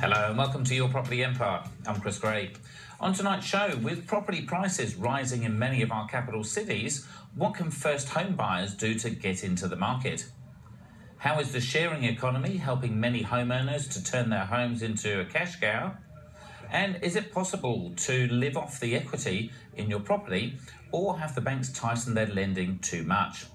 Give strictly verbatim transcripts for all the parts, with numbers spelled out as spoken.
Hello and welcome to Your Property Empire. I'm Chris Gray. On tonight's show, with property prices rising in many of our capital cities, what can first home buyers do to get into the market? How is the sharing economy helping many homeowners to turn their homes into a cash cow? And is it possible to live off the equity in your property, or have the banks tighten their lending too much?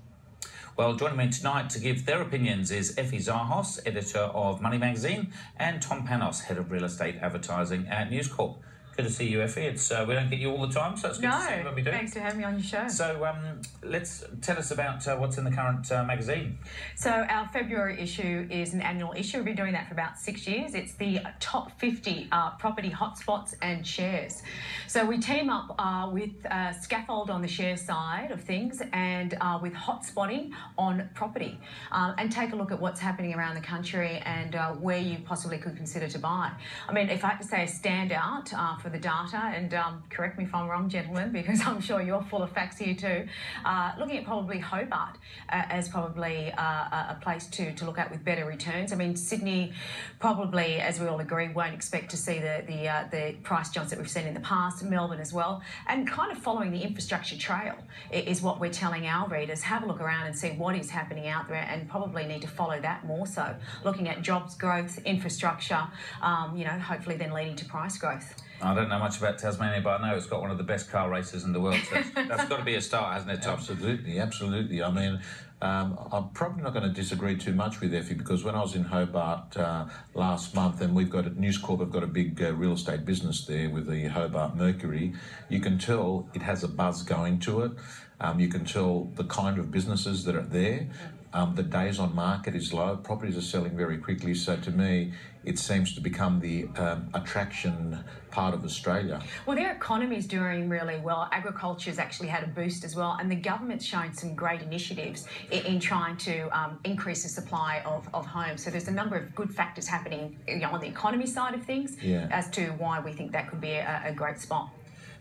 Well, joining me tonight to give their opinions is Effie Zahos, editor of Money Magazine, and Tom Panos, head of real estate advertising at News Corp. Good to see you, Effie. It's, uh, we don't get you all the time, so it's good no, to see you when we do. Thanks for having me on your show. So um, let's tell us about uh, what's in the current uh, magazine. So our February issue is an annual issue. We've been doing that for about six years. It's the top fifty uh, property hotspots and shares. So we team up uh, with uh, Scaffold on the share side of things and uh, with hotspotting on property um, and take a look at what's happening around the country and uh, where you possibly could consider to buy. I mean, if I had to say a standout uh, for the data, and um, correct me if I'm wrong, gentlemen, because I'm sure you're full of facts here too, uh, looking at probably Hobart uh, as probably uh, a place to, to look at with better returns. I mean, Sydney probably, as we all agree, won't expect to see the, the, uh, the price jumps that we've seen in the past, Melbourne as well, and kind of following the infrastructure trail is what we're telling our readers. Have a look around and see what is happening out there and probably need to follow that more so, looking at jobs growth, infrastructure, um, you know, hopefully then leading to price growth. I don't know much about Tasmania, but I know it's got one of the best car races in the world. So that's got to be a start, hasn't it, Tom? Absolutely, absolutely. I mean, um, I'm probably not going to disagree too much with Effie, because when I was in Hobart uh, last month, and we've got at News Corp, I've got a big uh, real estate business there with the Hobart Mercury. You can tell it has a buzz going to it. Um, you can tell the kind of businesses that are there. Um, the days on market is low. Properties are selling very quickly. So to me, it seems to become the um, attraction part of Australia. Well, their economy is doing really well. Agriculture's actually had a boost as well, and the government's shown some great initiatives in, in trying to um, increase the supply of, of homes. So there's a number of good factors happening, you know, on the economy side of things, yeah, as to why we think that could be a, a great spot.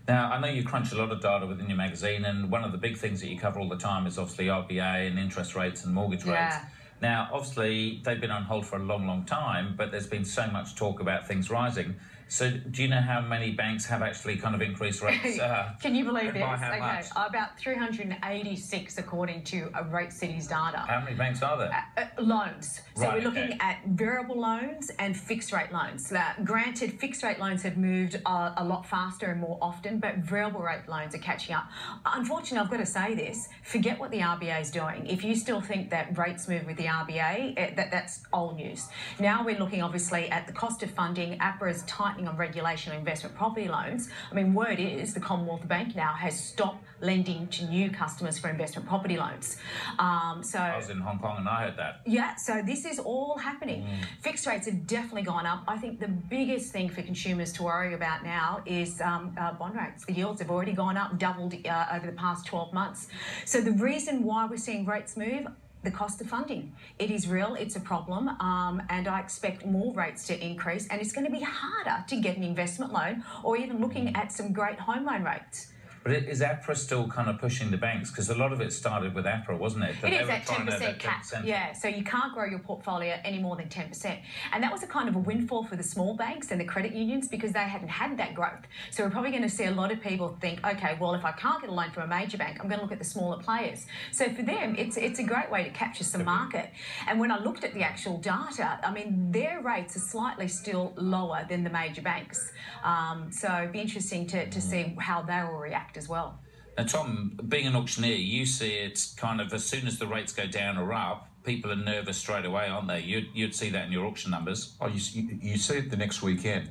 Now, I know you crunch a lot of data within your magazine, and one of the big things that you cover all the time is obviously R B A and interest rates and mortgage yeah. rates. Now, obviously, they've been on hold for a long, long time, but there's been so much talk about things rising. So do you know how many banks have actually kind of increased rates? Uh, Can you believe this? By how okay, much? About three hundred eighty-six according to Rate City's data. How many banks are there? Uh, uh, loans. So right, we're looking okay. at variable loans and fixed rate loans. Now, granted, fixed rate loans have moved uh, a lot faster and more often, but variable rate loans are catching up. Unfortunately, I've got to say this, forget what the R B A is doing. If you still think that rates move with the R B A, it, that, that's old news. Now we're looking obviously at the cost of funding, APRA's tightening on regulation of investment property loans. I mean, word is the Commonwealth Bank now has stopped lending to new customers for investment property loans. Um, so I was in Hong Kong and I heard that. Yeah, so this is all happening. Mm. Fixed rates have definitely gone up. I think the biggest thing for consumers to worry about now is um, uh, bond rates. The yields have already gone up, doubled uh, over the past twelve months. So the reason why we're seeing rates move, the cost of funding. It is real, it's a problem, um, and I expect more rates to increase, and it's going to be harder to get an investment loan or even looking at some great home loan rates. But is APRA still kind of pushing the banks? Because a lot of it started with APRA, wasn't it? That it is that ten percent cap, yeah. So you can't grow your portfolio any more than ten percent. And that was a kind of a windfall for the small banks and the credit unions because they hadn't had that growth. So we're probably going to see a lot of people think, okay, well, if I can't get a loan from a major bank, I'm going to look at the smaller players. So for them, it's, it's a great way to capture some market. And when I looked at the actual data, I mean, their rates are slightly still lower than the major banks. Um, so it'd be interesting to, to see how they will react as well. Now, Tom, being an auctioneer, you see it's kind of as soon as the rates go down or up, people are nervous straight away, aren't they? You'd, you'd see that in your auction numbers. Oh, you, you see it the next weekend.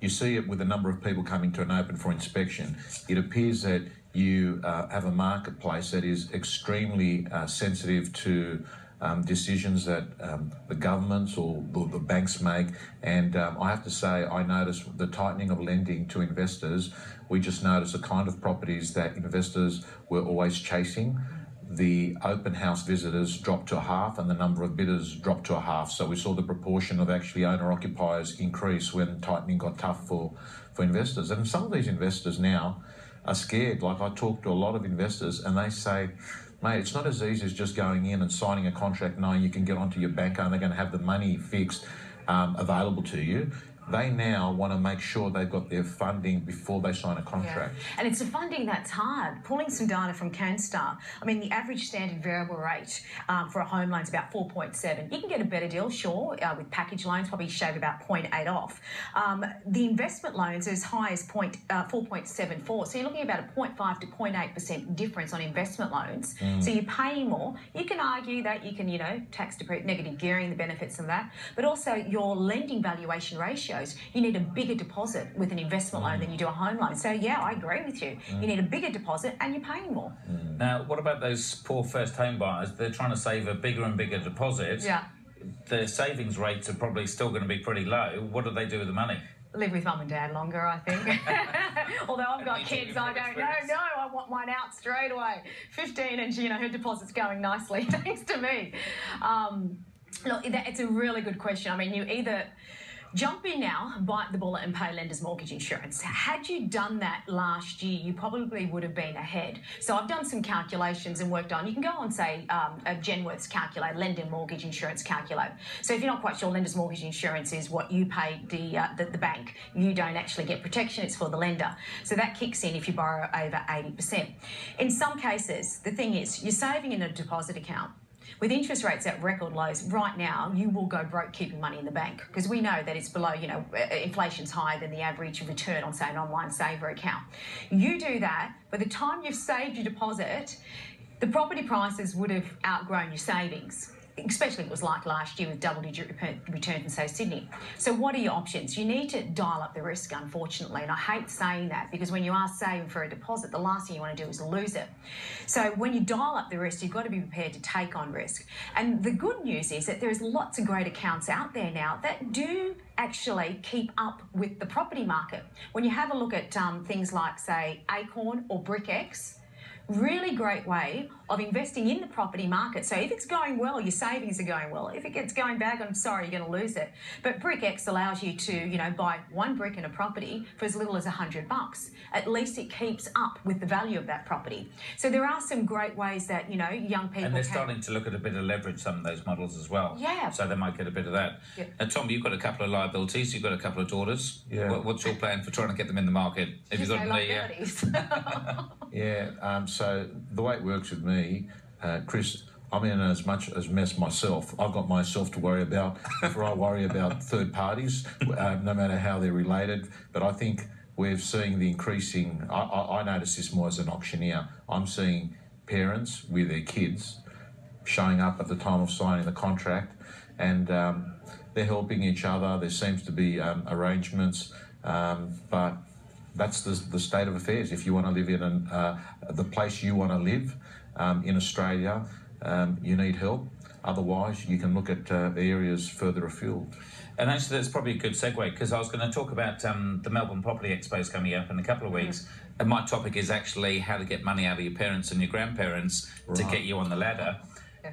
You see it with a number of people coming to an open for inspection. It appears that you uh, have a marketplace that is extremely uh, sensitive to Um, decisions that um, the governments or the, the banks make, and um, I have to say I notice the tightening of lending to investors. We just notice the kind of properties that investors were always chasing. The open house visitors dropped to a half and the number of bidders dropped to a half, so we saw the proportion of actually owner-occupiers increase when tightening got tough for, for investors. And some of these investors now are scared. Like, I talk to a lot of investors and they say, mate, it's not as easy as just going in and signing a contract knowing you can get onto your banker and they're going to have the money fixed um, available to you. they now want to make sure they've got their funding before they sign a contract. Yeah. And it's the funding that's hard. Pulling some data from CanStar, I mean, the average standard variable rate um, for a home loan is about four point seven. You can get a better deal, sure, uh, with package loans, probably shave about zero point eight off. Um, the investment loans are as high as four point seven four. So you're looking at about a zero point five to zero point eight percent difference on investment loans. Mm. So you're paying more. You can argue that you can, you know, tax depreciation, negative gearing, the benefits of that, but also your lending valuation ratio. You need a bigger deposit with an investment loan than you do a home loan. So, yeah, I agree with you. You need a bigger deposit and you're paying more. Now, what about those poor first home buyers? They're trying to save a bigger and bigger deposit. Yeah. Their savings rates are probably still going to be pretty low. What do they do with the money? Live with mum and dad longer, I think. Although I've got kids, I don't know. No, I want mine out straight away. fifteen and, you know, her deposit's going nicely, thanks to me. Um, look, it's a really good question. I mean, you either... jump in now, bite the bullet and pay lender's mortgage insurance. Had you done that last year, you probably would have been ahead. So I've done some calculations and worked on, you can go on, say, um, a Genworth's calculator, lender mortgage insurance calculator. So if you're not quite sure, lender's mortgage insurance is what you pay the, uh, the, the bank. You don't actually get protection, it's for the lender. So that kicks in if you borrow over eighty percent. In some cases, the thing is, you're saving in a deposit account. With interest rates at record lows right now, you will go broke keeping money in the bank because we know that it's below, you know, inflation's higher than the average return on, say, an online saver account. You do that, by the time you've saved your deposit, the property prices would have outgrown your savings, especially if it was like last year with double-digit returns in, say, Sydney. So what are your options? You need to dial up the risk, unfortunately, and I hate saying that because when you are saving for a deposit, the last thing you want to do is lose it. So when you dial up the risk, you've got to be prepared to take on risk. And the good news is that there's lots of great accounts out there now that do actually keep up with the property market. When you have a look at um, things like, say, Acorn or BrickX, really great way of investing in the property market. So if it's going well, your savings are going well. If it gets going bad, I'm sorry, you're going to lose it. But BrickX allows you to, you know, buy one brick in a property for as little as a hundred bucks. At least it keeps up with the value of that property. So there are some great ways that, you know, young people And they're can... starting to look at a bit of leverage, some of those models as well. Yeah. So they might get a bit of that. Yeah. Now, Tom, you've got a couple of liabilities. You've got a couple of daughters. Yeah. What, what's your plan for trying to get them in the market? Have you got any? Yeah. yeah um, so the way it works with me, Me, uh, Chris, I'm in as much as mess myself. I've got myself to worry about before I worry about third parties, uh, no matter how they're related. But I think we're seeing the increasing, I, I, I notice this more as an auctioneer. I'm seeing parents with their kids showing up at the time of signing the contract and um, they're helping each other. There seems to be um, arrangements, um, but that's the, the state of affairs. If you want to live in an, uh, the place you want to live, Um, in Australia, um, you need help. Otherwise, you can look at uh, areas further afield. And actually, that's probably a good segue because I was going to talk about um, the Melbourne Property Expo is coming up in a couple of weeks. Mm. And my topic is actually how to get money out of your parents and your grandparents right. to get you on the ladder.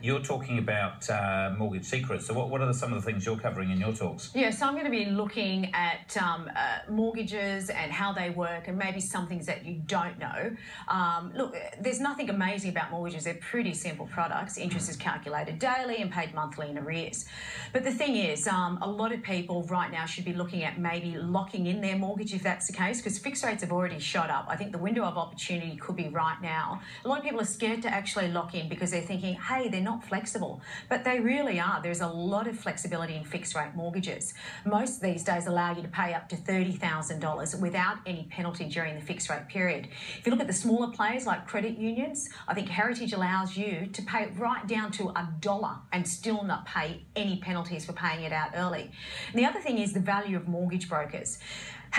You're talking about uh, mortgage secrets. So what, what are some of the things you're covering in your talks? Yeah, so I'm going to be looking at um, uh, mortgages and how they work and maybe some things that you don't know. Um, look, there's nothing amazing about mortgages. They're pretty simple products. Interest is calculated daily and paid monthly in arrears. But the thing is, um, a lot of people right now should be looking at maybe locking in their mortgage if that's the case, because fixed rates have already shot up. I think the window of opportunity could be right now. A lot of people are scared to actually lock in because they're thinking, hey, they're not flexible, but they really are. There's a lot of flexibility in fixed rate mortgages. Most these days allow you to pay up to thirty thousand dollars without any penalty during the fixed rate period. If you look at the smaller players like credit unions, I think Heritage allows you to pay right down to a dollar and still not pay any penalties for paying it out early. And the other thing is the value of mortgage brokers.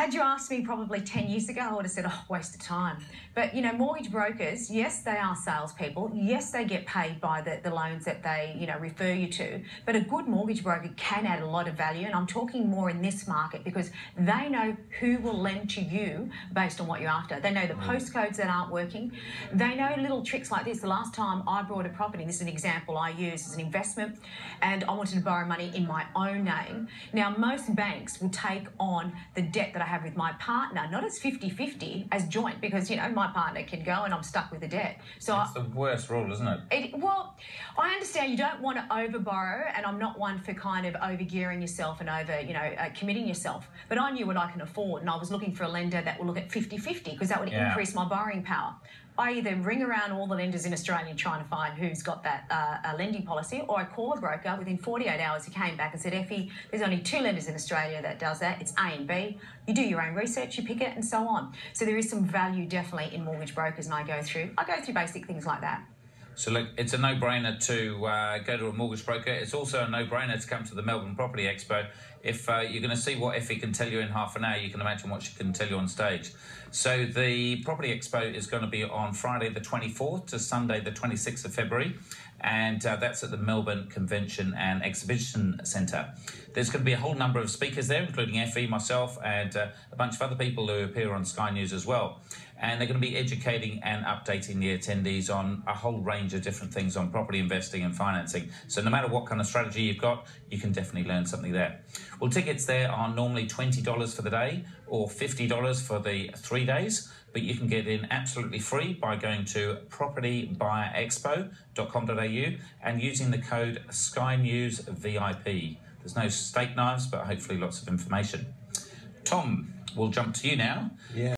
Had you asked me probably ten years ago, I would have said, oh, waste of time. But, you know, mortgage brokers, yes, they are salespeople. Yes, they get paid by the, the loans that they, you know, refer you to. But a good mortgage broker can add a lot of value. And I'm talking more in this market because they know who will lend to you based on what you're after. They know the postcodes that aren't working. They know little tricks like this. The last time I bought a property, this is an example I used as an investment, and I wanted to borrow money in my own name. Now, most banks will take on the debt that I have with my partner, not as fifty fifty, as joint, because, you know, my partner can go and I'm stuck with the debt. So it's I, the worst rule, isn't it? it? Well, I understand you don't want to overborrow, and I'm not one for kind of overgearing yourself and over, you know, uh, committing yourself. But I knew what I can afford, and I was looking for a lender that will look at fifty fifty because that would yeah. increase my borrowing power. I either ring around all the lenders in Australia and trying to find who's got that uh, lending policy, or I call a broker within forty-eight hours who came back and said, Effie, there's only two lenders in Australia that does that. It's A and B. You do your own research, you pick it, and so on. So there is some value definitely in mortgage brokers, and I go through. I go through basic things like that. So look, it's a no-brainer to uh, go to a mortgage broker. It's also a no-brainer to come to the Melbourne Property Expo. If uh, you're going to see what Effie can tell you in half an hour, you can imagine what she can tell you on stage. So the Property Expo is going to be on Friday the twenty-fourth to Sunday the twenty-sixth of February, and uh, that's at the Melbourne Convention and Exhibition Centre. There's going to be a whole number of speakers there, including Effie, myself, and uh, a bunch of other people who appear on Sky News as well. And they're going to be educating and updating the attendees on a whole range of different things on property investing and financing. So no matter what kind of strategy you've got, you can definitely learn something there. Well, tickets there are normally twenty dollars for the day or fifty dollars for the three days, but you can get in absolutely free by going to property buyer expo dot com dot a u and using the code Sky News V I P. There's no steak knives, but hopefully lots of information. Tom, we'll jump to you now. Yeah.